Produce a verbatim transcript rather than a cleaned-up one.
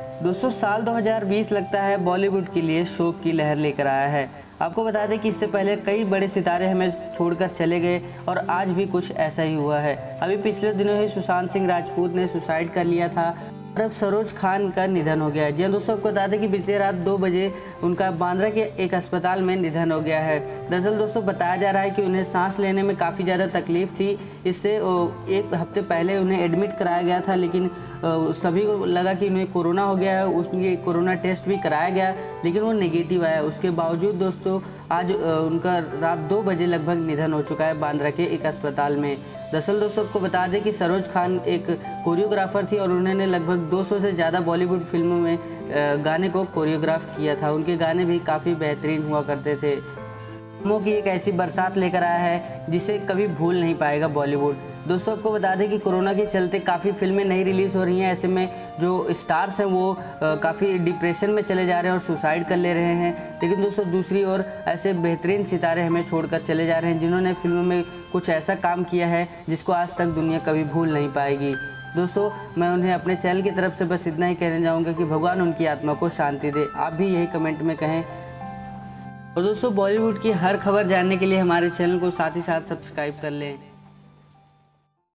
दोस्तों साल दो हज़ार बीस लगता है बॉलीवुड के लिए शोक की लहर लेकर आया है। आपको बता दें कि इससे पहले कई बड़े सितारे हमें छोड़कर चले गए और आज भी कुछ ऐसा ही हुआ है। अभी पिछले दिनों ही सुशांत सिंह राजपूत ने सुसाइड कर लिया था और अब सरोज खान का निधन हो गया है। जी दोस्तों, आपको बता दें कि बीते रात दो बजे उनका बांद्रा के एक अस्पताल में निधन हो गया है। दरअसल दोस्तों बताया जा रहा है कि उन्हें सांस लेने में काफ़ी ज़्यादा तकलीफ थी, इससे एक हफ्ते पहले उन्हें एडमिट कराया गया था, लेकिन सभी को लगा कि उन्हें कोरोना हो गया है। उसमें कोरोना टेस्ट भी कराया गया लेकिन वो नेगेटिव आया। उसके बावजूद दोस्तों आज उनका रात दो बजे लगभग निधन हो चुका है बांद्रा के एक अस्पताल में। दरअसल दोस्तों आपको बता दें कि सरोज खान एक कोरियोग्राफर थी और उन्होंने लगभग दो सौ से ज़्यादा बॉलीवुड फिल्मों में गाने को कोरियोग्राफ किया था। उनके गाने भी काफ़ी बेहतरीन हुआ करते थे। फिल्मों की एक ऐसी बरसात लेकर आया है जिसे कभी भूल नहीं पाएगा बॉलीवुड। दोस्तों आपको बता दें कि कोरोना के चलते काफ़ी फिल्में नहीं रिलीज़ हो रही हैं, ऐसे में जो स्टार्स हैं वो काफ़ी डिप्रेशन में चले जा रहे हैं और सुसाइड कर ले रहे हैं। लेकिन दोस्तों दूसरी ओर ऐसे बेहतरीन सितारे हमें छोड़कर चले जा रहे हैं जिन्होंने फिल्मों में कुछ ऐसा काम किया है जिसको आज तक दुनिया कभी भूल नहीं पाएगी। दोस्तों मैं उन्हें अपने चैनल की तरफ से बस इतना ही कहना चाहूँगा कि भगवान उनकी आत्मा को शांति दे। आप भी यही कमेंट में कहें। और दोस्तों बॉलीवुड की हर खबर जानने के लिए हमारे चैनल को साथ ही साथ सब्सक्राइब कर लें।